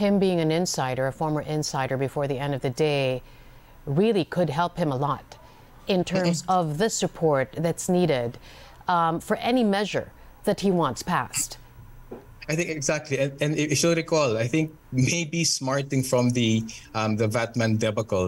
him being an insider, a former insider before the end of the day, really could help him a lot in terms of the support that's needed for any measure that he wants passed. I think exactly, and if you recall, I think maybe smarting from the Vatman debacle,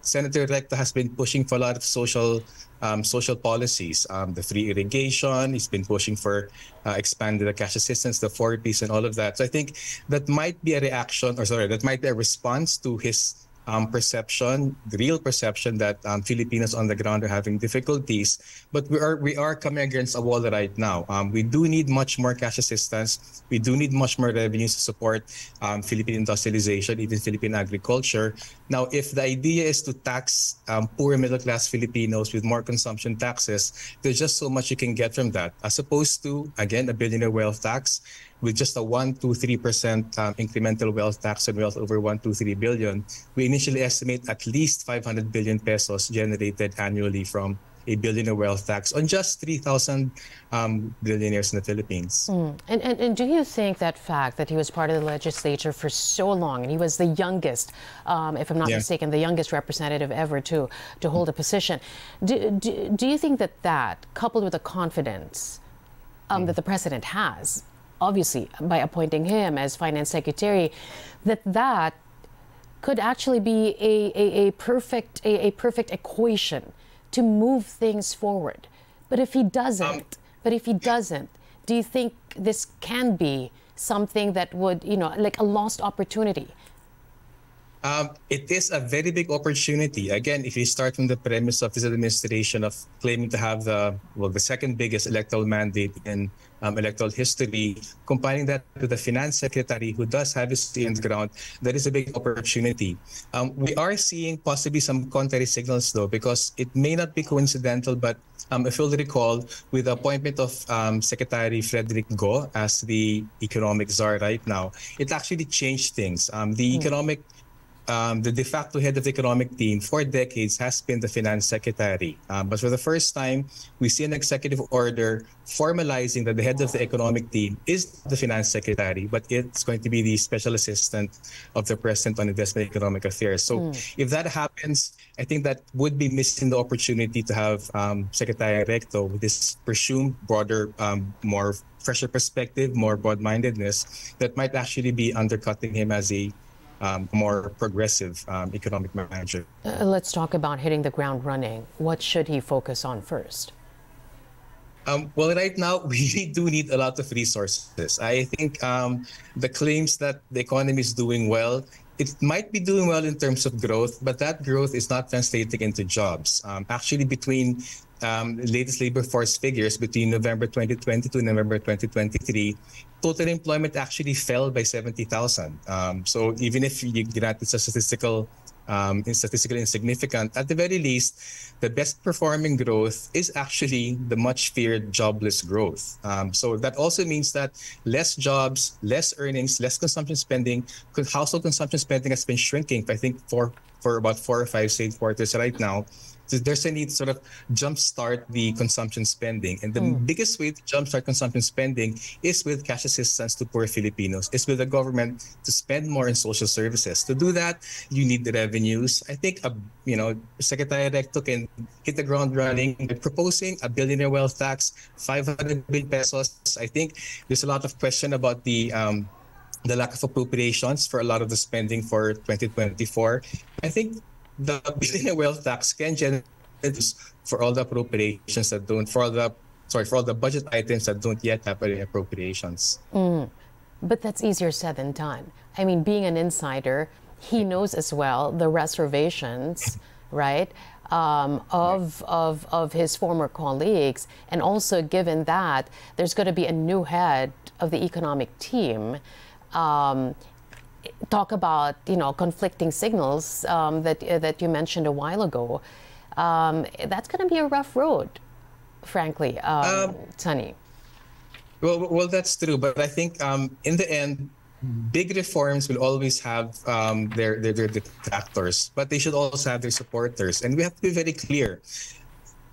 Senator Recto has been pushing for a lot of social policies, the free irrigation. He's been pushing for expanded the cash assistance, the 4Ps, and all of that. So I think that might be a reaction, or sorry, that might be a response to his perception, the real perception that Filipinos on the ground are having difficulties. But we are coming against a wall right now. We do need much more cash assistance. We do need much more revenues to support Philippine industrialization, even Philippine agriculture. Now, if the idea is to tax poor middle-class Filipinos with more consumption taxes, there's just so much you can get from that, as opposed to, again, a billionaire wealth tax with just a 1-3% incremental wealth tax on wealth over 1-3 billion. We initially estimate at least 500 billion pesos generated annually from a billionaire wealth tax on just 3,000 billionaires in the Philippines. And do you think that fact that he was part of the legislature for so long, and he was the youngest, if I'm not mistaken, the youngest representative ever to hold a position, do you think that that, coupled with the confidence that the president has, obviously, by appointing him as finance secretary, that that could actually be a perfect equation to move things forward? But if he doesn't, do you think this can be something that would, you know, like a lost opportunity? It is a very big opportunity. Again, if you start from the premise of his administration of claiming to have the second biggest electoral mandate in electoral history, combining that with the finance secretary who does have his feet on the ground, that is a big opportunity. We are seeing possibly some contrary signals, though, because it may not be coincidental, but if you'll recall, with the appointment of Secretary Frederick Go as the economic czar right now, it actually changed things. The de facto head of the economic team for decades has been the finance secretary. But for the first time, we see an executive order formalizing that the head of the economic team is the finance secretary, but it's going to be the special assistant of the president on investment and economic affairs. So if that happens, I think that would be missing the opportunity to have Secretary Recto with this presumed broader, more fresher perspective, more broad-mindedness that might actually be undercutting him as a more progressive economic manager. Let's talk about hitting the ground running. What should he focus on first? Well, right now, we do need a lot of resources. I think the claims that the economy is doing well, it might be doing well in terms of growth, but that growth is not translating into jobs. Actually, between latest labor force figures between November 2020 to November 2023, total employment actually fell by 70,000. So even if you grant it's a statistically insignificant, at the very least, the best performing growth is actually the much feared jobless growth. So that also means that less jobs, less earnings, less consumption spending, household consumption spending has been shrinking, I think, for about 4 or 5 straight quarters right now. So there's a need to sort of jumpstart the consumption spending. And the biggest way to jumpstart consumption spending is with cash assistance to poor Filipinos. It's with the government to spend more in social services. To do that, you need the revenues. I think, Secretary Recto can hit the ground running by proposing a billionaire wealth tax, 500 billion pesos. I think there's a lot of question about the lack of appropriations for a lot of the spending for 2024. I think the billionaire wealth tax can generate for all the appropriations that don't, for all the budget items that don't yet have any appropriations. But that's easier said than done. I mean, being an insider, he knows as well the reservations, right, of his former colleagues, and also given that there's going to be a new head of the economic team. Talk about, you know, conflicting signals that you mentioned a while ago. That's going to be a rough road, frankly, Sonny. Well, that's true. But I think in the end, big reforms will always have their detractors, but they should also have their supporters. And we have to be very clear.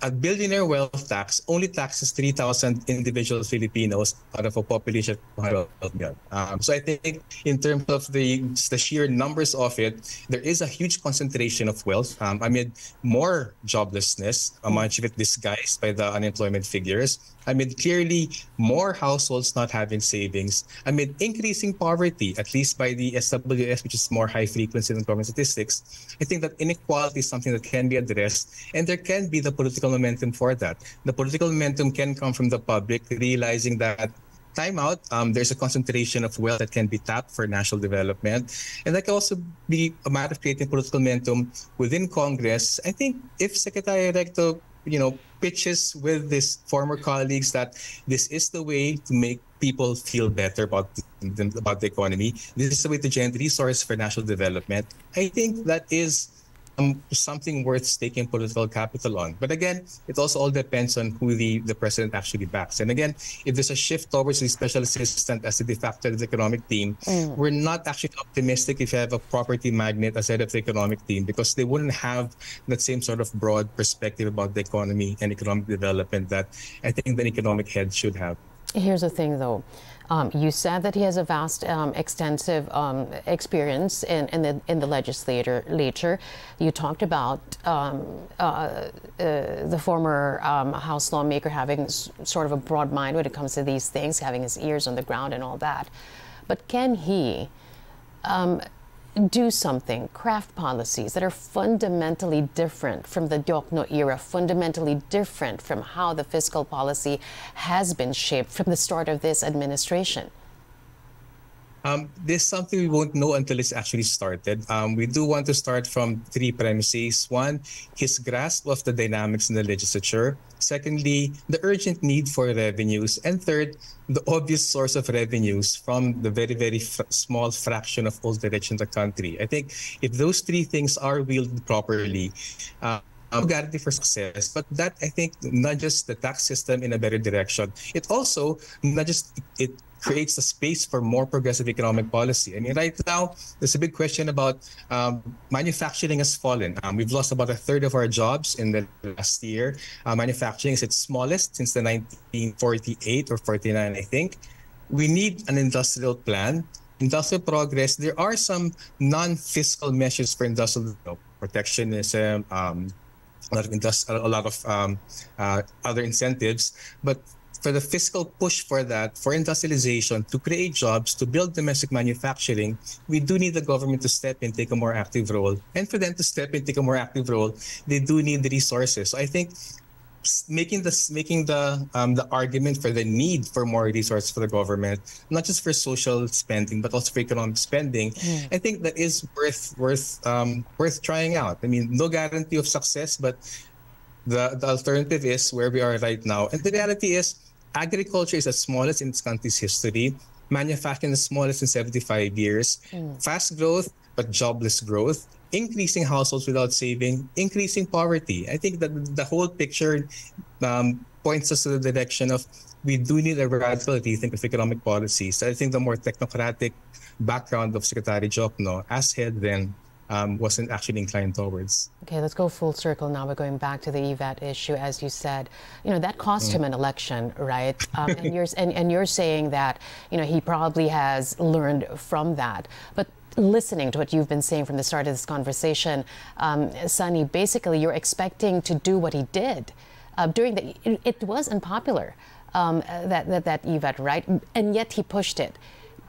a billionaire wealth tax only taxes 3,000 individual Filipinos out of a population of 112 million. So I think in terms of the sheer numbers of it, there is a huge concentration of wealth amid more joblessness, much of it disguised by the unemployment figures, amid clearly more households not having savings, amid increasing poverty, at least by the SWS, which is more high-frequency unemployment statistics. I think that inequality is something that can be addressed, and there can be the political momentum for that. The political momentum can come from the public realizing that time out, there's a concentration of wealth that can be tapped for national development. And that can also be a matter of creating political momentum within Congress. I think if Secretary Recto, pitches with his former colleagues that this is the way to make people feel better about the economy, this is the way to generate resources for national development, I think that is something worth staking political capital on. But again, it also all depends on who the president actually backs. And again, if there's a shift towards the special assistant as the de facto of the economic team, we're not actually optimistic if you have a property magnate as head of the economic team, because they wouldn't have that same sort of broad perspective about the economy and economic development that I think the economic head should have. Here's the thing, though. You said that he has a vast, extensive experience in the legislature. You talked about the former House lawmaker having sort of a broad mind when it comes to these things, having his ears on the ground and all that. But can he do something, craft policies that are fundamentally different from the Diokno era, fundamentally different from how the fiscal policy has been shaped from the start of this administration? This is something we won't know until it's actually started. We do want to start from three premises. One, his grasp of the dynamics in the legislature. Secondly, the urgent need for revenues. And third, the obvious source of revenues from the very, very small fraction of all directions in the country. I think if those three things are wielded properly, no guarantee for success, but that, I think, nudges the tax system in a better direction. It also nudges, it creates a space for more progressive economic policy. I mean, right now, there's a big question about manufacturing has fallen. We've lost about a third of our jobs in the last year. Manufacturing is its smallest since the 1948 or 49, I think. We need an industrial plan. Industrial progress, there are some non-fiscal measures for industrial protectionism, a lot of other incentives, but for the fiscal push for that, for industrialization, to create jobs, to build domestic manufacturing, we do need the government to step in, take a more active role. And for them to step in, take a more active role, they do need the resources. So I think making the argument for the need for more resources for the government, not just for social spending but also for economic spending, I think that is worth trying out. I mean, no guarantee of success, but the alternative is where we are right now. And the reality is, agriculture is the smallest in this country's history. Manufacturing is the smallest in 75 years. Fast growth, but jobless growth. Increasing households without saving. Increasing poverty. I think that the whole picture points us to the direction of we do need a radical rethink of economic policy. So I think the more technocratic background of Secretary Diokno as head then wasn't actually inclined towards. Okay, let's go full circle now. We're going back to the EVAT issue. As you said, that cost him an election, right? And you're saying that, he probably has learned from that. But listening to what you've been saying from the start of this conversation, Sonny, basically you're expecting to do what he did. It was unpopular, that EVAT, right? And yet he pushed it.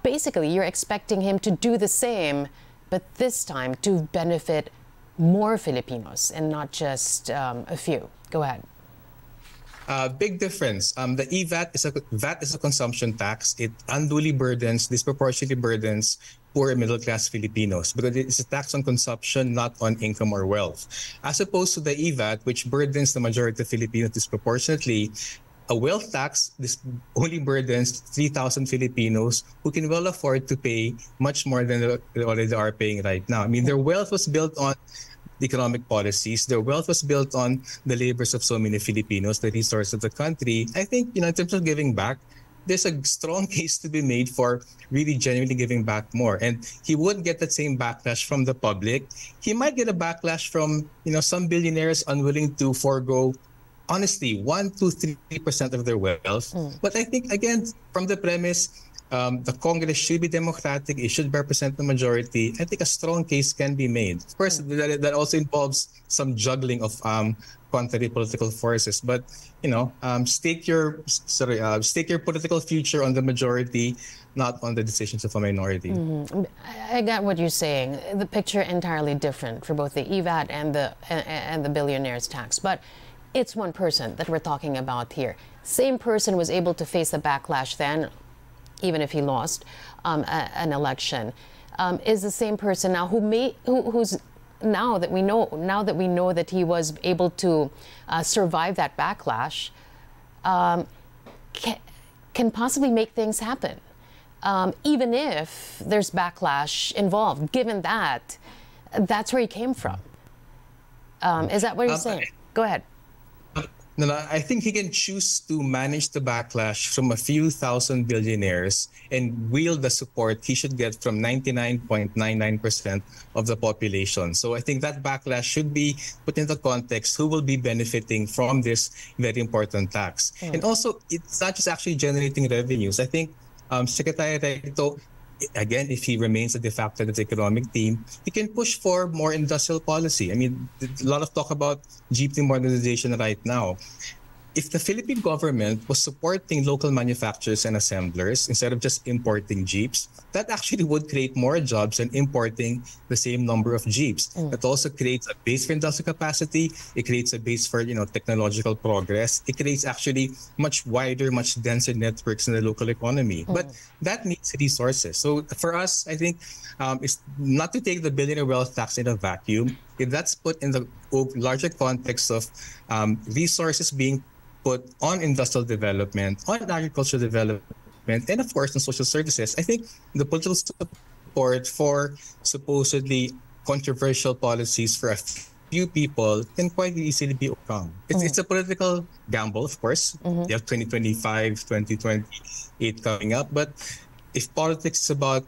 Basically, you're expecting him to do the same, but this time to benefit more Filipinos and not just a few. Go ahead. Big difference. The EVAT is a consumption tax. It unduly burdens, disproportionately burdens poor and middle-class Filipinos because it's a tax on consumption, not on income or wealth. As opposed to the EVAT, which burdens the majority of Filipinos disproportionately, a wealth tax only burdens 3,000 Filipinos who can well afford to pay much more than they already are paying right now. I mean, their wealth was built on economic policies. Their wealth was built on the labors of so many Filipinos, the resources of the country. I think, in terms of giving back, there's a strong case to be made for really genuinely giving back more. And he wouldn't get that same backlash from the public. He might get a backlash from, some billionaires unwilling to forego honestly, 1 to 3% of their wealth. But I think, again, from the premise, the Congress should be democratic. It should represent the majority. I think a strong case can be made. Of course, that also involves some juggling of contrary political forces. But you know, stake your political future on the majority, not on the decisions of a minority. Mm-hmm. I got what you're saying. The picture entirely different for both the EVAT and the billionaires tax, but it's one person that we're talking about here. Same person was able to face the backlash then, even if he lost an election, is the same person now who's now that we know that he was able to survive that backlash, can possibly make things happen, even if there's backlash involved. Given that, that's where he came from. Is that what you're saying? Go ahead. No, I think he can choose to manage the backlash from a few thousand billionaires and wield the support he should get from 99.99% of the population. So I think that backlash should be put into context who will be benefiting from this very important tax. Mm. And also, it's not just actually generating revenues. I think Secretary Recto, again, if he remains a de facto economic team, he can push for more industrial policy. I mean, a lot of talk about GDP modernization right now. If the Philippine government was supporting local manufacturers and assemblers instead of just importing Jeeps, that actually would create more jobs than importing the same number of Jeeps. Mm. That also creates a base for industrial capacity. It creates a base for, you know, technological progress. It creates actually much wider, much denser networks in the local economy. Mm. But that needs resources. So for us, I think it's not to take the billionaire wealth tax in a vacuum. If that's put in the larger context of resources being put on industrial development, on agricultural development, and of course on social services, I think the political support for supposedly controversial policies for a few people can quite easily be overcome. It's a political gamble, of course. You have 2025, 2028 coming up, but if politics is about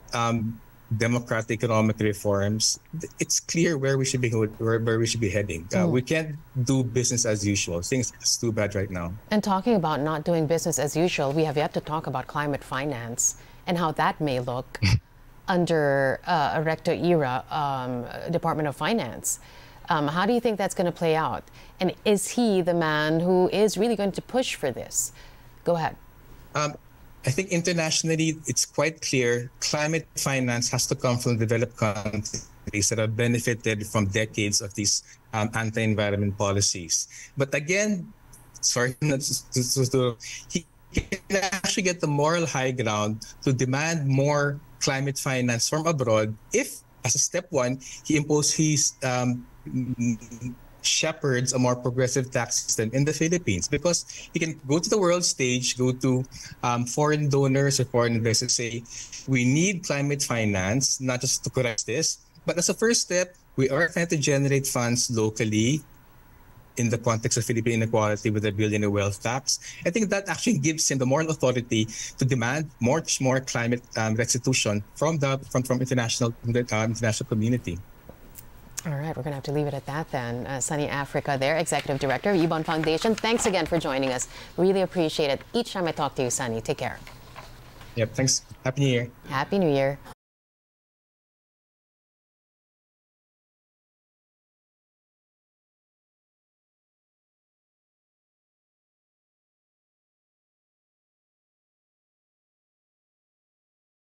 democratic economic reforms, it's clear where we should be heading. We can't do business as usual. Things are too bad right now. And talking about not doing business as usual, we have yet to talk about climate finance and how that may look under a Recto era Department of Finance. How do you think that's going to play out? And is he the man who is really going to push for this? Go ahead. I think internationally, it's quite clear climate finance has to come from developed countries that have benefited from decades of these anti-environment policies. But again, sorry, he can actually get the moral high ground to demand more climate finance from abroad if, as a step one, he imposes shepherds a more progressive tax system in the Philippines, because you can go to the world stage, go to foreign donors or foreign investors, say we need climate finance, not just to correct this, but as a first step, we are trying to generate funds locally in the context of Philippine inequality with the billionaire wealth tax. I think that actually gives him the moral authority to demand much more climate restitution from international community. All right, we're going to have to leave it at that then. Sonny Africa there, Executive Director of Ibon Foundation. Thanks again for joining us. Really appreciate it. Each time I talk to you, Sonny. Take care. Yep, thanks. Happy New Year. Happy New Year.